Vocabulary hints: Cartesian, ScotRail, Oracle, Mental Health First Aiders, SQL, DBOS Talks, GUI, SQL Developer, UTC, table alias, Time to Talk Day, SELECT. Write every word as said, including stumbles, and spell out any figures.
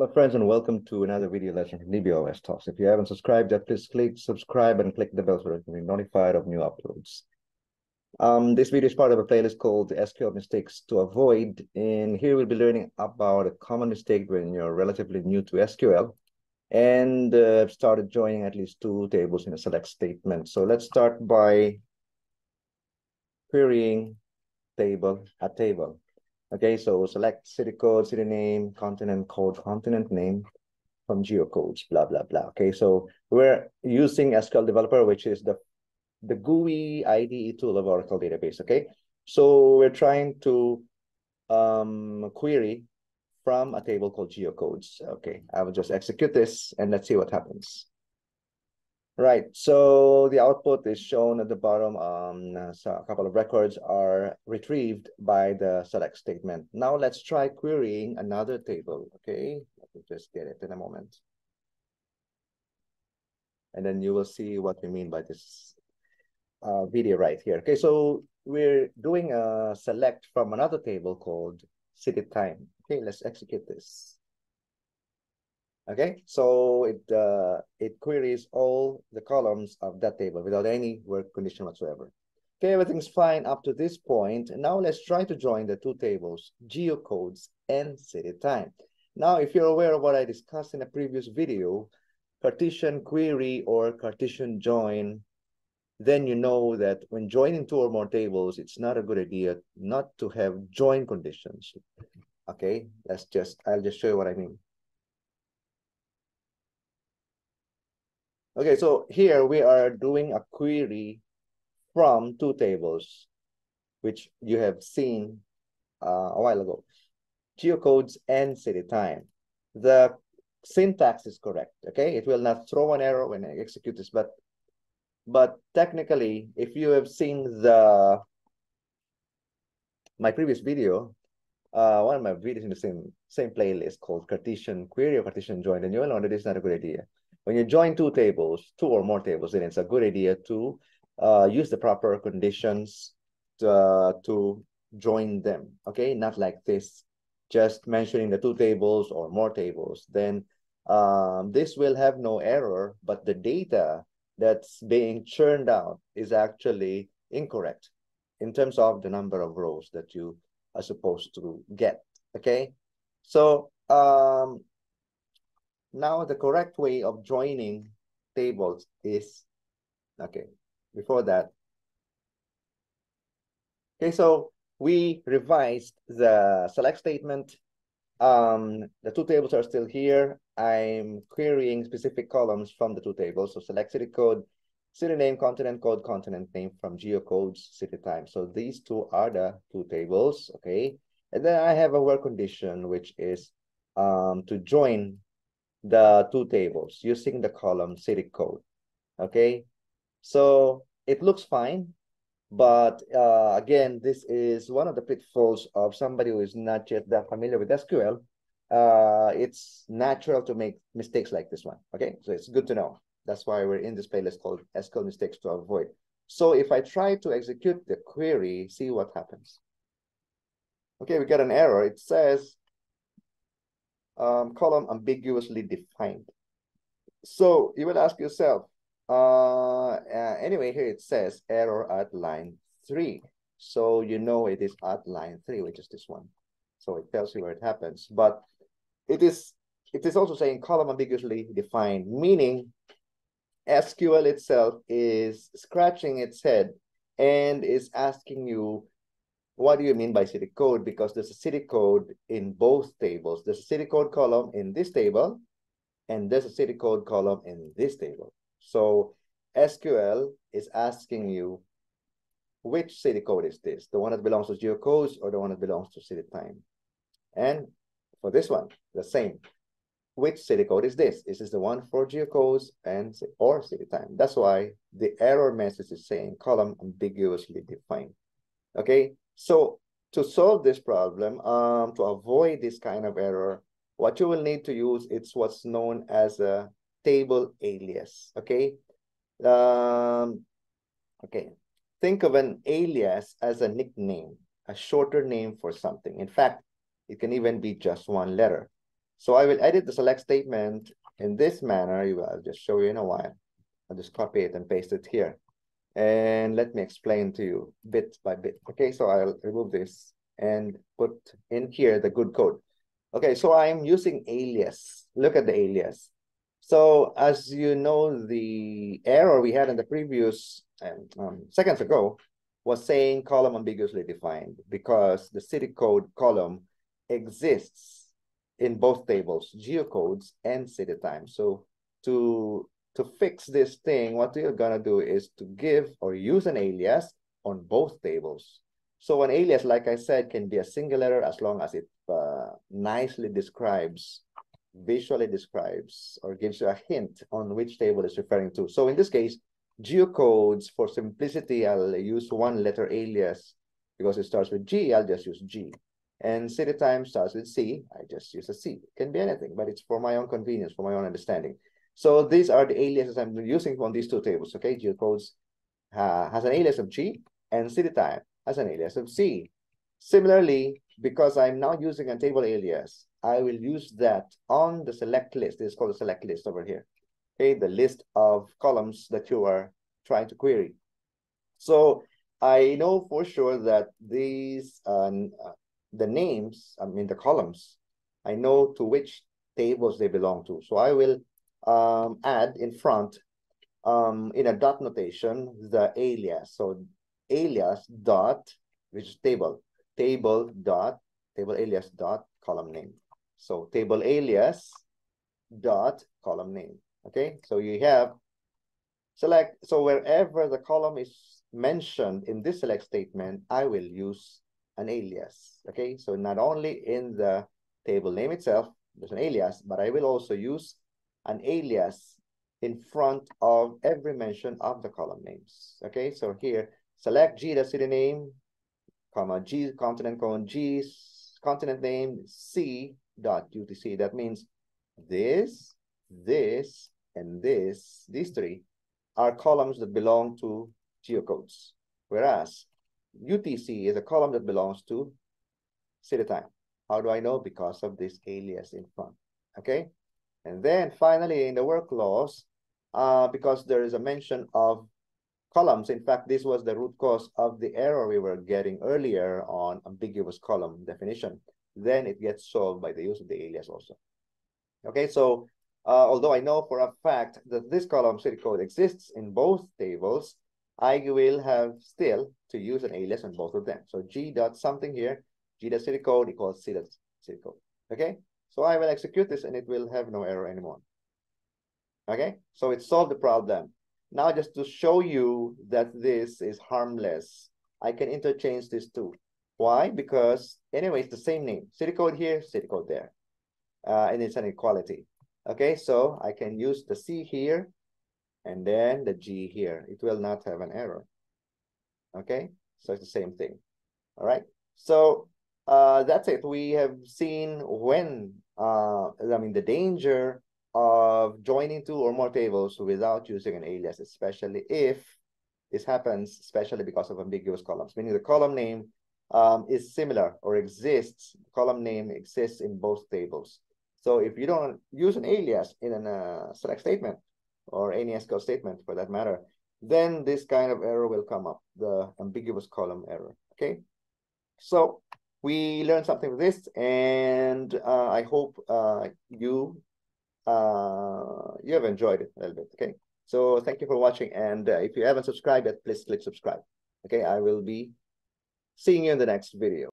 Hello friends, and welcome to another video lesson from D B O S Talks. If you haven't subscribed yet, please click subscribe and click the bell so you can be notified of new uploads. Um, this video is part of a playlist called S Q L Mistakes to Avoid, and here we'll be learning about a common mistake when you're relatively new to S Q L and uh, started joining at least two tables in a select statement. So let's start by querying table at table. Okay, so select city code, city name, continent code, continent name from geocodes, blah, blah, blah. Okay, so we're using S Q L Developer, which is the, the G U I I D E tool of Oracle database, okay? So we're trying to um, query from a table called geocodes. Okay, I will just execute this and let's see what happens. Right, so the output is shown at the bottom. Um, so a couple of records are retrieved by the select statement. Now let's try querying another table, okay? Let me just get it in a moment. And then you will see what we mean by this uh, video right here. Okay, so we're doing a select from another table called city time. Okay, let's execute this. Okay, so it uh, it queries all the columns of that table without any work condition whatsoever. Okay, everything's fine up to this point. Now let's try to join the two tables, geocodes and city time. Now, if you're aware of what I discussed in a previous video, Cartesian query or Cartesian join, then you know that when joining two or more tables, it's not a good idea not to have join conditions. Okay, let's just, I'll just show you what I mean. Okay, so here we are doing a query from two tables, which you have seen uh, a while ago, geocodes and city time. The syntax is correct, okay? It will not throw an error when I execute this, but, but technically, if you have seen the my previous video, uh, one of my videos in the same, same playlist called Cartesian Query or Cartesian Join, and you will know that it's not a good idea. When you join two tables, two or more tables, then it's a good idea to uh, use the proper conditions to, uh, to join them, okay? Not like this, just mentioning the two tables or more tables. Then um, this will have no error, but the data that's being churned out is actually incorrect in terms of the number of rows that you are supposed to get, okay? So, um, now the correct way of joining tables is, okay, before that. Okay, so we revised the select statement. Um, the two tables are still here. I'm querying specific columns from the two tables. So select city code, city name, continent code, continent name from geocodes, city time. So these two are the two tables, okay? And then I have a work condition, which is um, to join the two tables using the column city code, okay? So it looks fine, but uh, again, this is one of the pitfalls of somebody who is not yet that familiar with S Q L. Uh, it's natural to make mistakes like this one, okay? So it's good to know. That's why we're in this playlist called S Q L Mistakes to Avoid. So if I try to execute the query, see what happens. Okay, we got an error. It says, Um, column ambiguously defined. So you will ask yourself, uh, uh, anyway, here it says error at line three. So you know it is at line three, which is this one. So it tells you where it happens. But it is, it is also saying column ambiguously defined, meaning S Q L itself is scratching its head and is asking you, what do you mean by city code? Because there's a city code in both tables. There's a city code column in this table, and there's a city code column in this table. So S Q L is asking you, which city code is this? The one that belongs to geocodes or the one that belongs to city time? And for this one, the same. Which city code is this? Is this the one for geocodes and or city time? That's why the error message is saying column ambiguously defined, okay? So to solve this problem, um, to avoid this kind of error, what you will need to use is what's known as a table alias, okay? Um, okay, think of an alias as a nickname, a shorter name for something. In fact, it can even be just one letter. So I will edit the select statement in this manner. I'll just show you in a while. I'll just copy it and paste it here. And let me explain to you bit by bit. Okay, so I'll remove this and put in here the good code. Okay, so I'm using alias. Look at the alias. So as you know, the error we had in the previous um, seconds ago was saying column ambiguously defined, because the city code column exists in both tables, geocodes and city time. So to, to fix this thing, what you're gonna do is to give or use an alias on both tables. So an alias, like I said, can be a single letter as long as it uh, nicely describes, visually describes, or gives you a hint on which table it's referring to. So in this case, geocodes, for simplicity, I'll use one letter alias because it starts with G, I'll just use G. And city time starts with C, I just use a C. It can be anything, but it's for my own convenience, for my own understanding. So these are the aliases I'm using from these two tables, okay? Geocodes uh, has an alias of G, and city time has an alias of C. Similarly, because I'm now using a table alias, I will use that on the select list. This is called the select list over here, okay? The list of columns that you are trying to query. So I know for sure that these... Uh, the names, I mean the columns, I know to which tables they belong to. So I will um, add in front, um, in a dot notation, the alias. So alias dot, which is table, table dot, table alias dot column name. So table alias dot column name, okay? So you have select, so wherever the column is mentioned in this select statement, I will use an alias, okay? So not only in the table name itself, there's an alias, but I will also use an alias in front of every mention of the column names, okay? So here, select G, the city name, comma, G, continent cone, G, continent name, C, dot, U T C. That means this, this, and this, these three are columns that belong to geocodes, whereas U T C is a column that belongs to city time. How do I know? Because of this alias in front, okay? And then finally in the work clause, uh, because there is a mention of columns. In fact, this was the root cause of the error we were getting earlier on ambiguous column definition. Then it gets solved by the use of the alias also. Okay, so uh, although I know for a fact that this column city code exists in both tables, I will have still to use an alias on both of them. So G dot something here, G dot city code equals C dot city code. Okay, so I will execute this and it will have no error anymore. Okay, so it solved the problem. Now just to show you that this is harmless, I can interchange these two. Why? Because anyway, it's the same name. City code here, city code there. Uh, and it's an equality. Okay, so I can use the C here and then the G here. It will not have an error. Okay, so it's the same thing. All right, so uh, that's it. We have seen when, uh, I mean, the danger of joining two or more tables without using an alias, especially if this happens, especially because of ambiguous columns, meaning the column name um, is similar or exists. The column name exists in both tables. So if you don't use an alias in a uh, select statement, or any S Q L statement for that matter, then this kind of error will come up, the ambiguous column error, okay? So we learned something with this, and uh, I hope uh, you, uh, you have enjoyed it a little bit, okay? So thank you for watching, and uh, if you haven't subscribed yet, please click subscribe, okay? I will be seeing you in the next video.